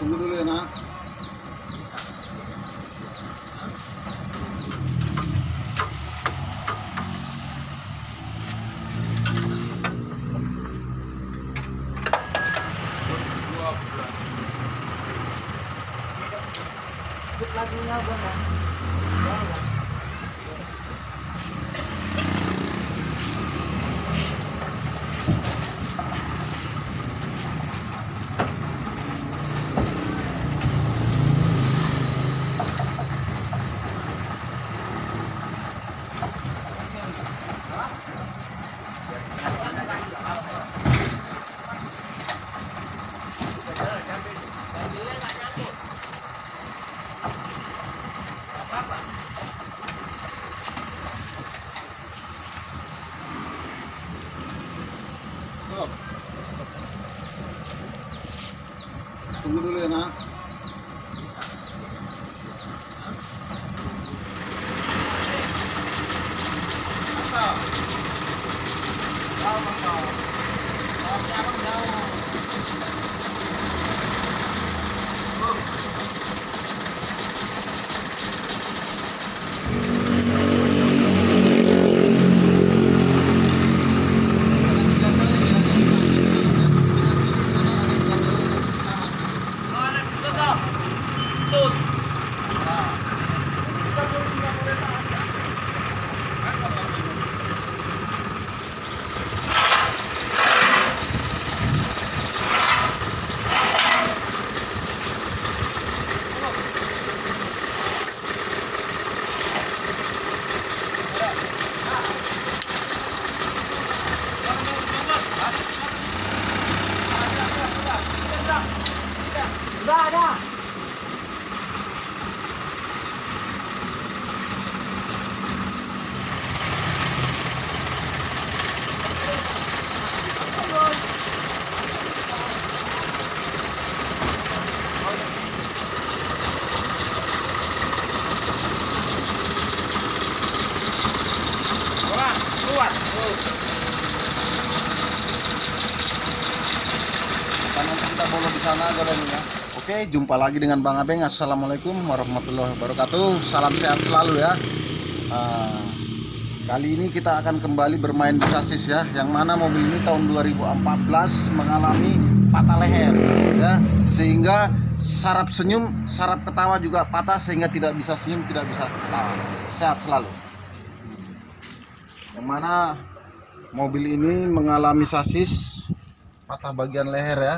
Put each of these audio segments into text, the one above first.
Tunggu dulu ya nak. Sip lagunya bang ya. Tunggu dulu ya nak. Oke, jumpa lagi dengan Bang Abeng. Assalamualaikum warahmatullahi wabarakatuh. Salam sehat selalu ya. Kali ini kita akan kembali bermain busasis ya. Yang mana mobil ini tahun 2014 mengalami patah leher ya. Sehingga saraf senyum, saraf ketawa juga patah, sehingga tidak bisa senyum, tidak bisa ketawa. Sehat selalu. Yang mana mobil ini mengalami sasis patah bagian leher ya.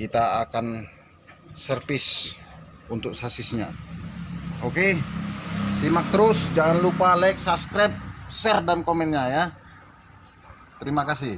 Kita akan servis untuk sasisnya. Oke, simak terus. Jangan lupa like, subscribe, share, dan komennya ya. Terima kasih.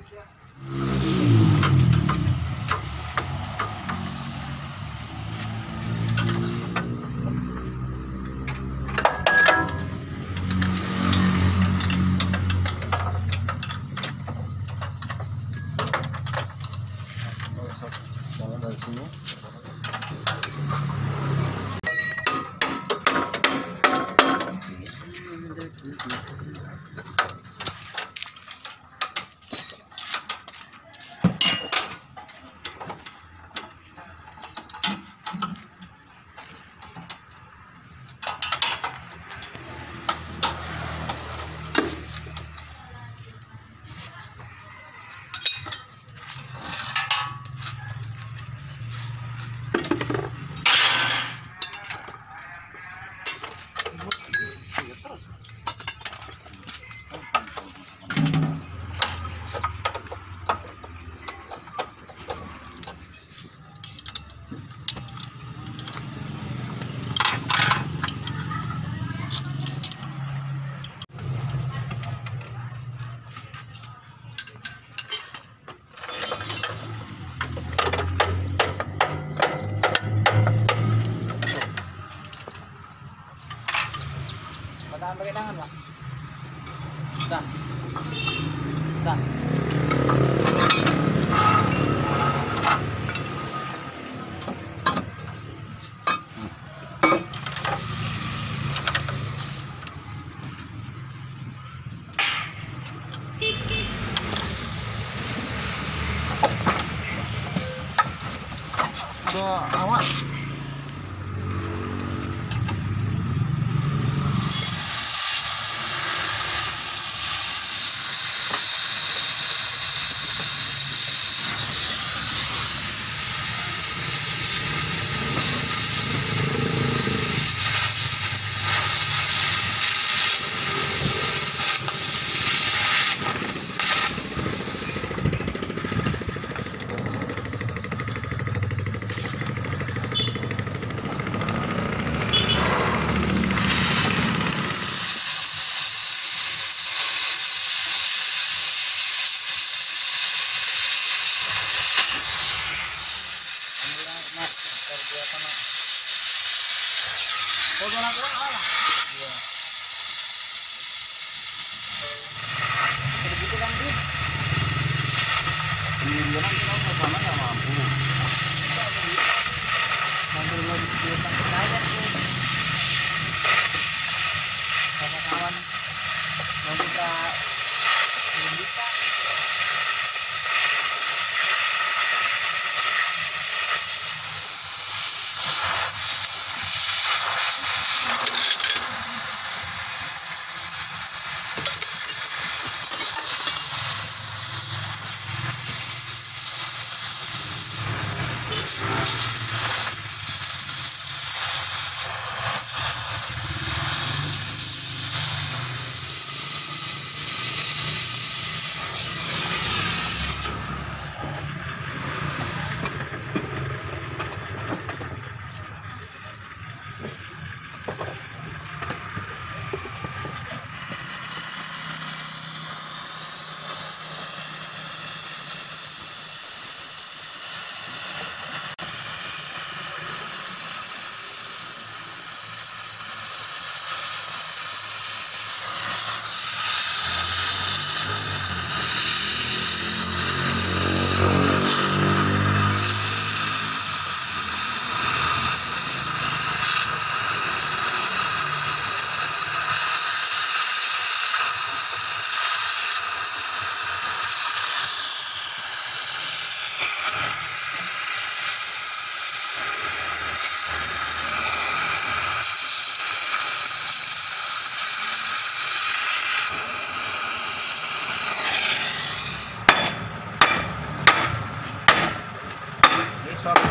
ke awak.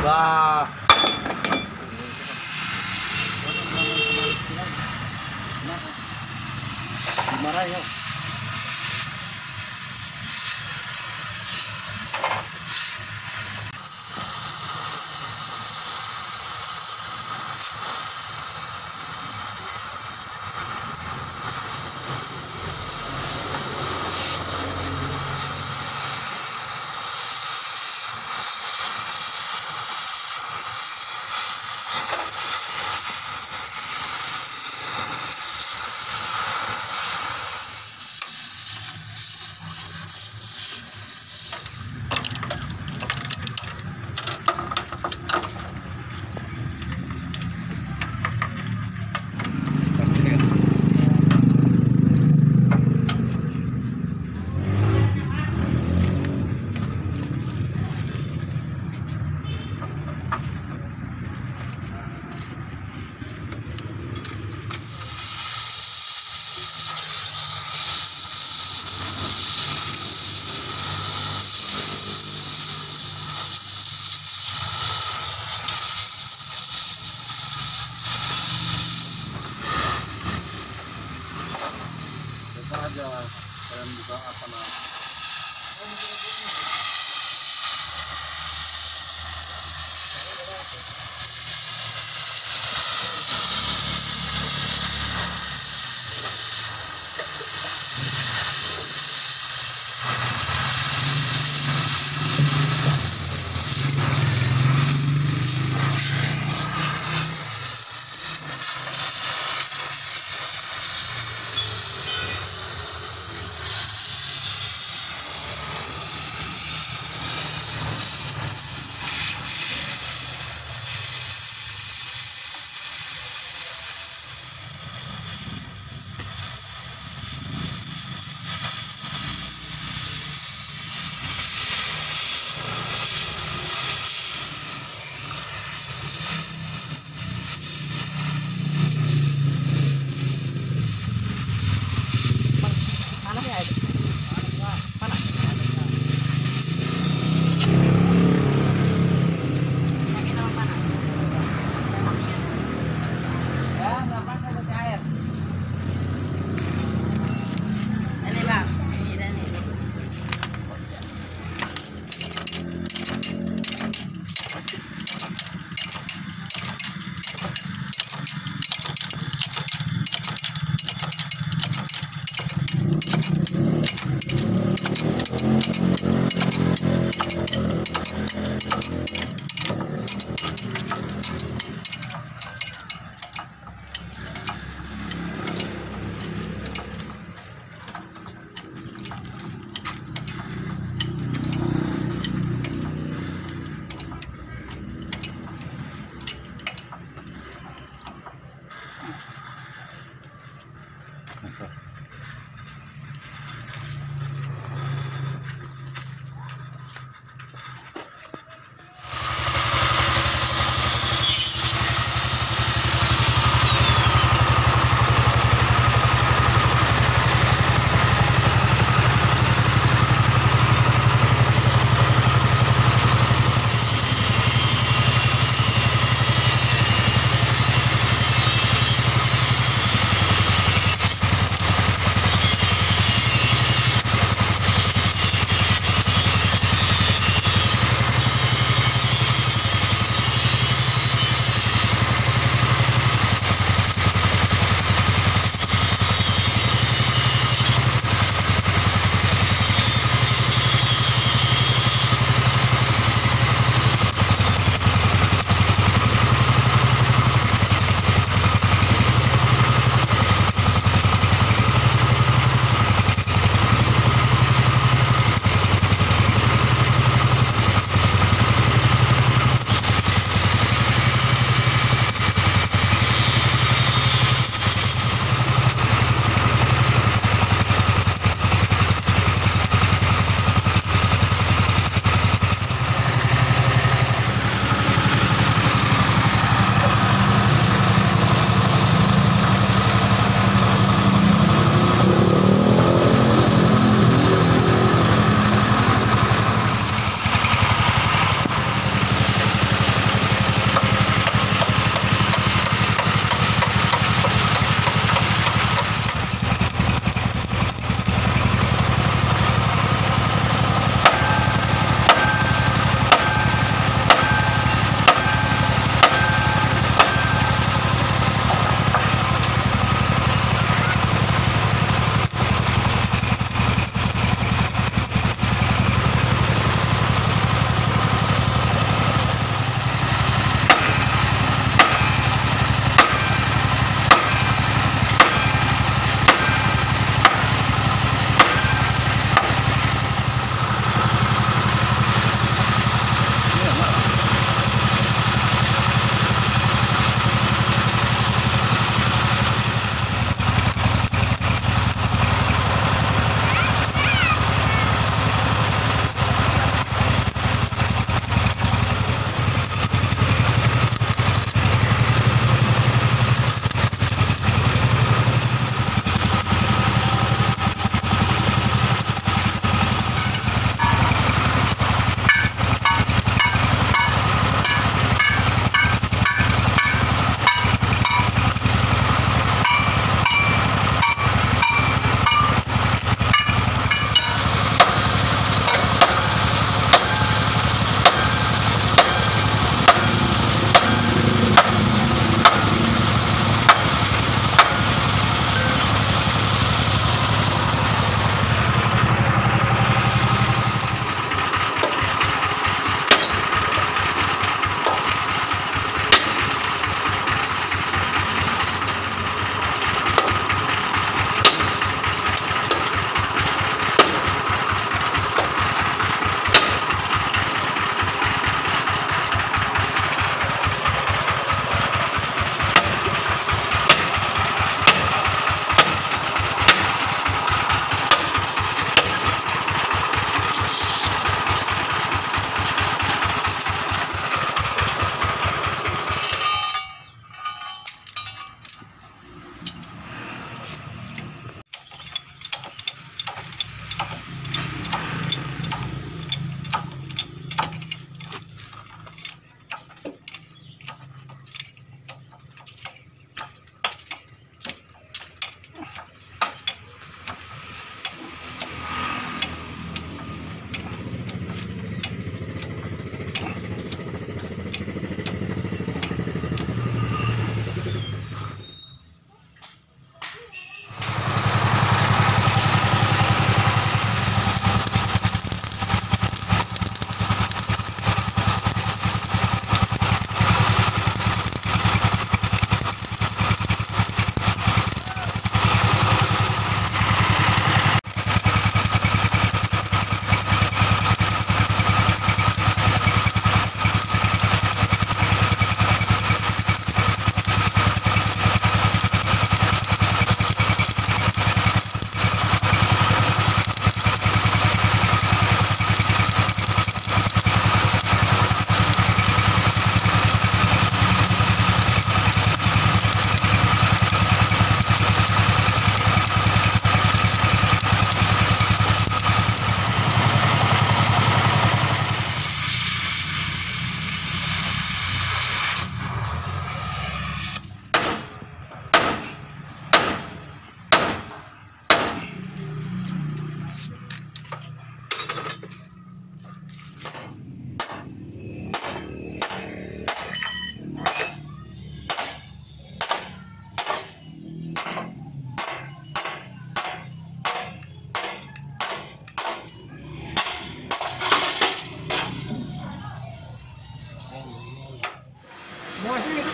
Wah, marah ya.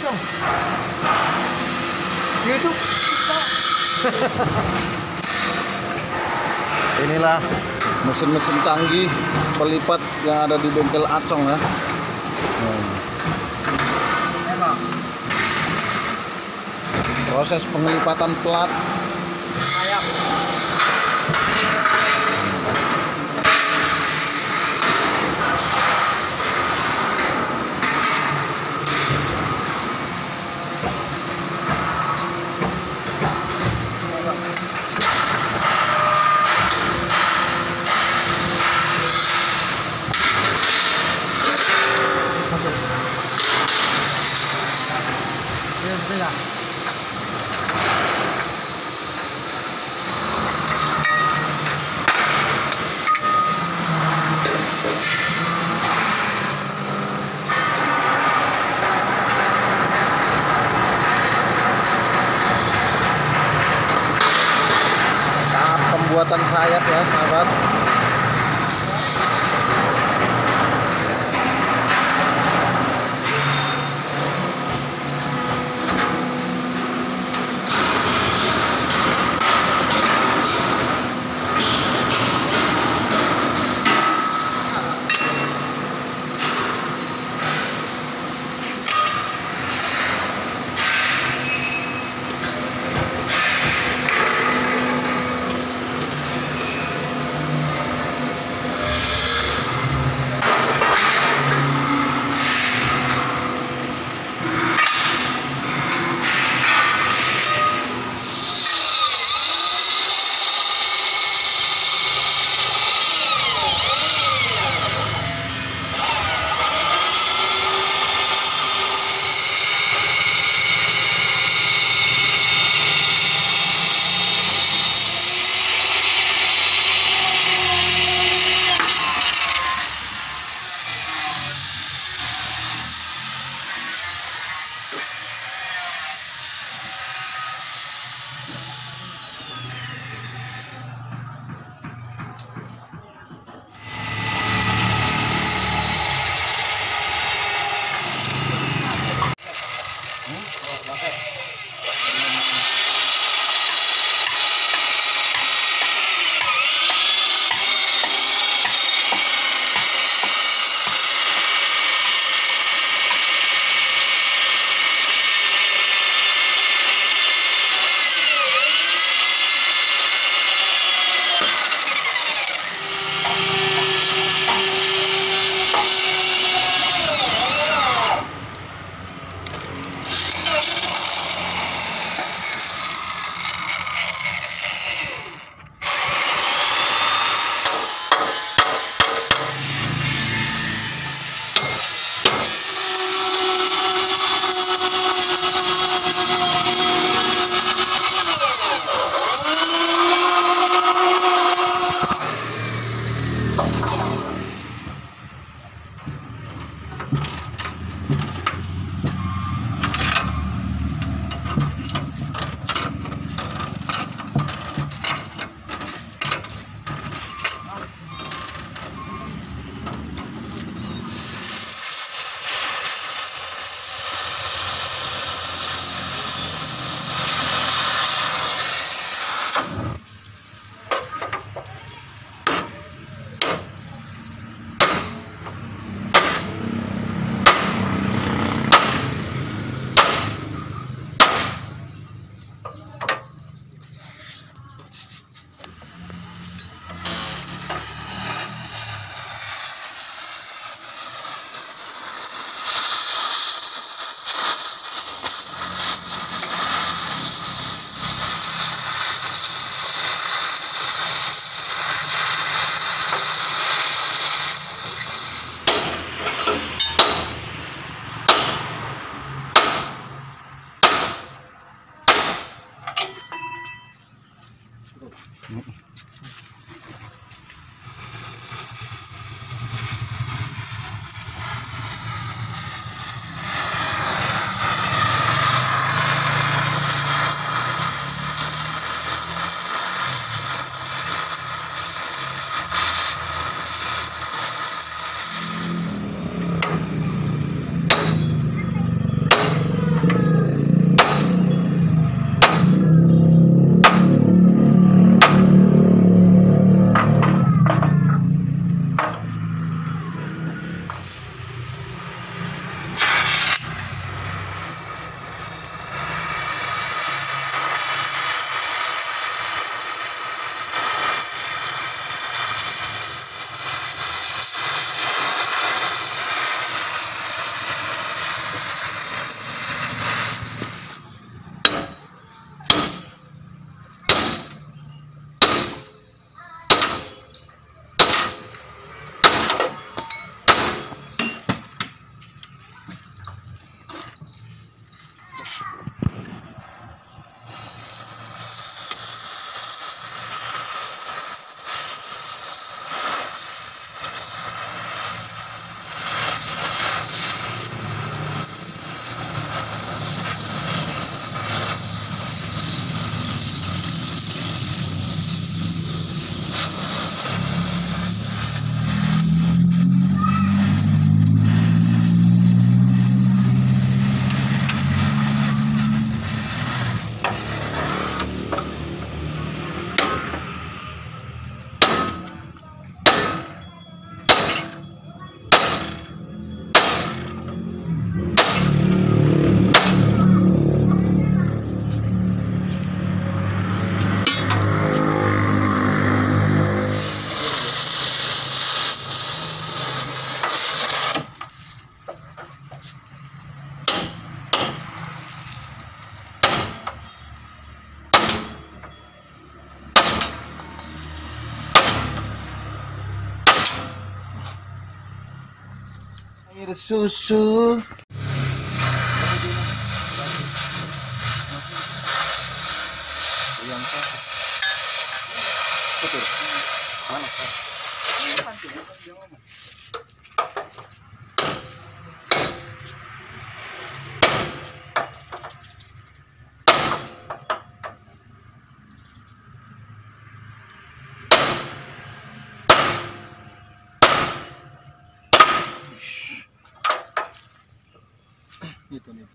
Acong. YouTube kita. Inilah mesin-mesin canggih pelipat yang ada di bengkel Acong ya. Proses pengelipatan plat sayap. Buatan sayap ya sahabat. air susu. Itu nih.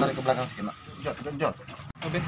Tarik ke belakang sedikit, Mak. Jor. Oke.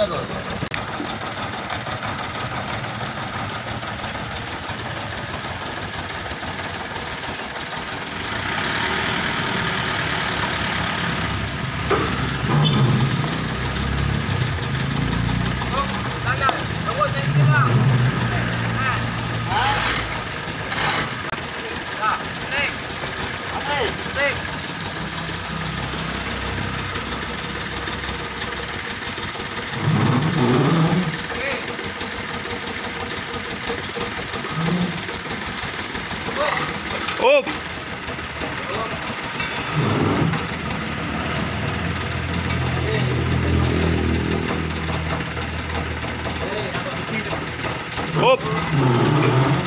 aja tuh. Up. Up.